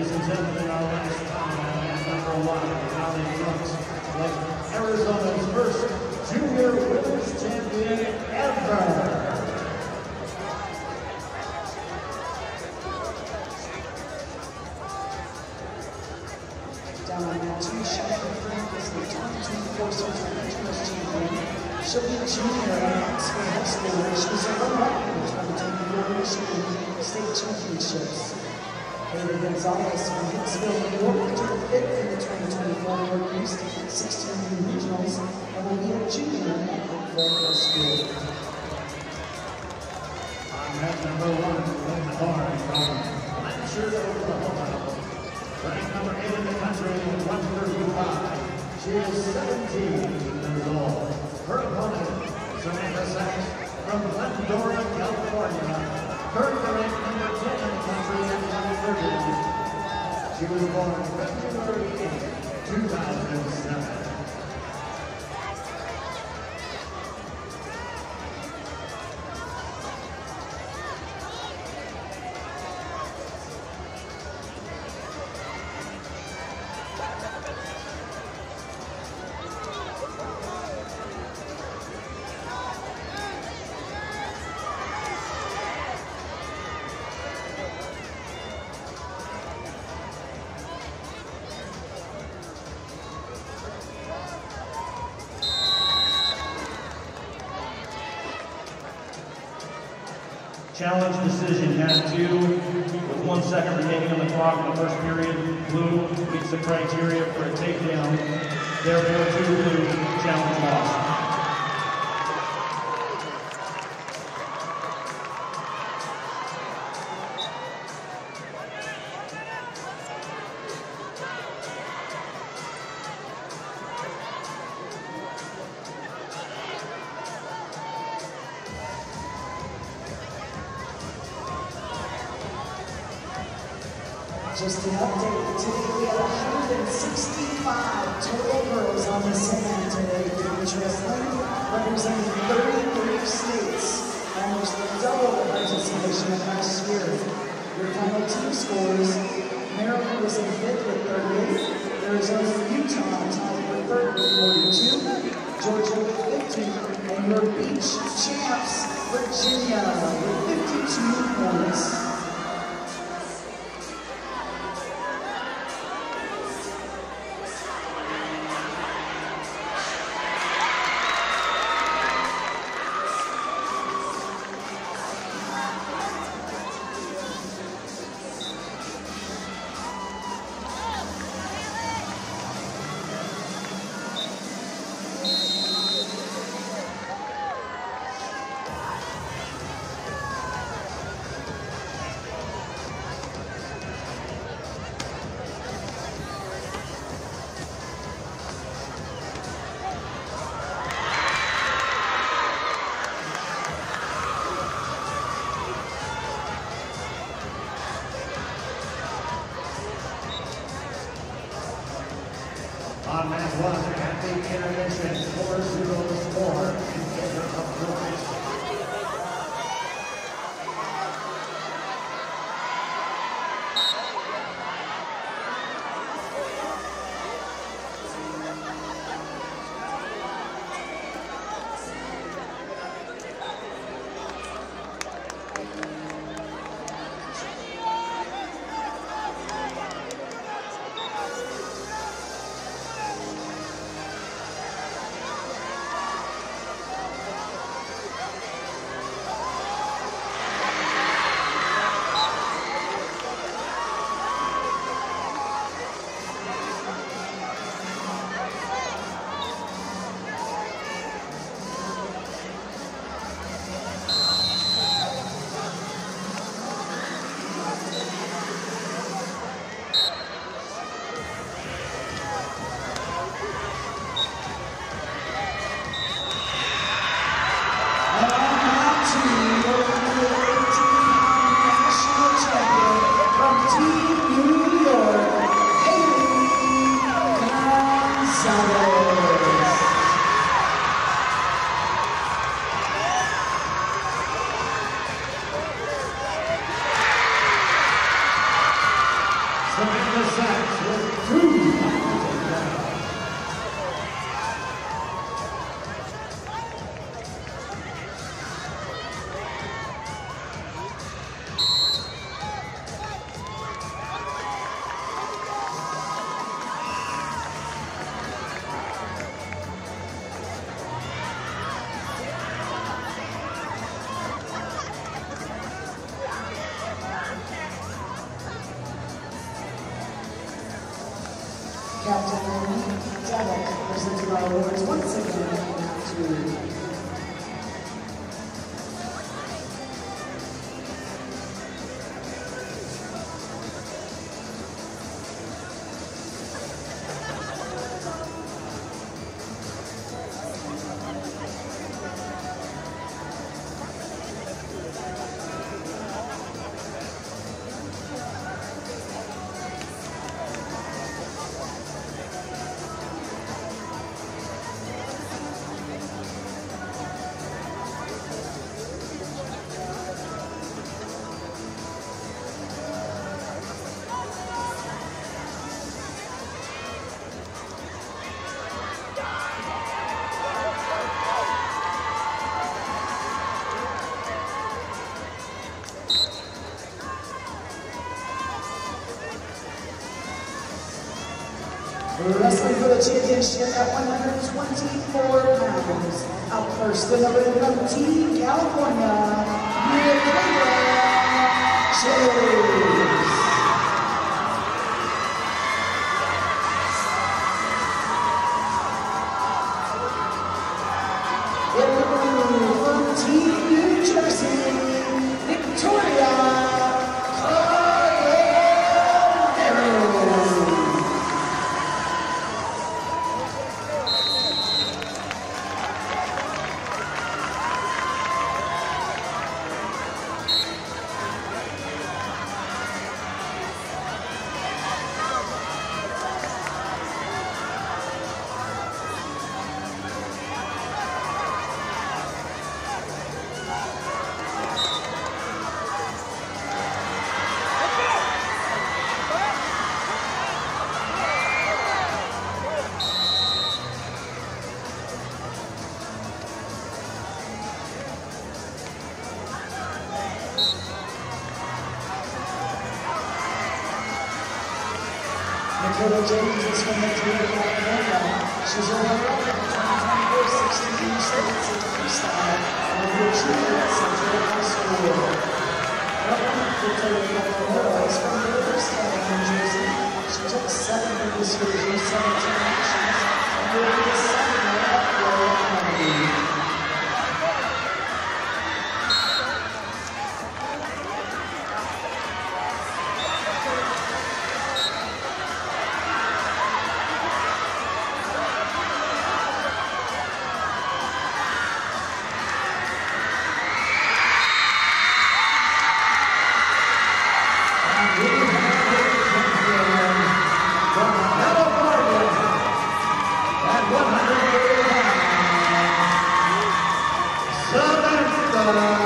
ladies and gentlemen, our last time, number 1, Holly Brooks, was Arizona's first junior women's champion ever. She'll be a junior at State High School, where she's a runner-up from the State Championships. Kayla Gonzalez from Hicksville, New York, took fifth in the 2024 North East 16 Regionals, and will be a junior at Hicksville High School. On at number 1, Lynn Horn from Lancaster, Oklahoma. Ranked number 8 in the country, 135. She is 17 years old. Her opponent, Samantha Sachs, from Glendora, California, currently ranked number 10 in the country at 130. She was born February 8, 2007. Challenge decision has 2, with 1 second remaining on the clock in the first period. Blue meets the criteria for a takedown. Therefore, 2 blue, challenge lost. Just an update, today we have 165 total girls on the sand today in beach wrestling, representing 33 states, almost double the participation of last year. Your final team scores: Maryland was in 5th with 38, Arizona and Utah tied for 3rd with 42, Georgia with 50, and your beach champs, Virginia, with 52 points. On that one, at the intermission, 4-0 score in favor of Norris. represented by awards once again to wrestling for the championship at 124 pounds. Out first, the number 19, California, Victoria Chase. Victoria James is from Victoria, California. She's a runner-up at 164.62 style and a new junior at Central High School. Runner-up Victoria California is from Riverside, New Jersey. She took 7 this year in 17 nations and will be a senior at Royal Academy. Samantha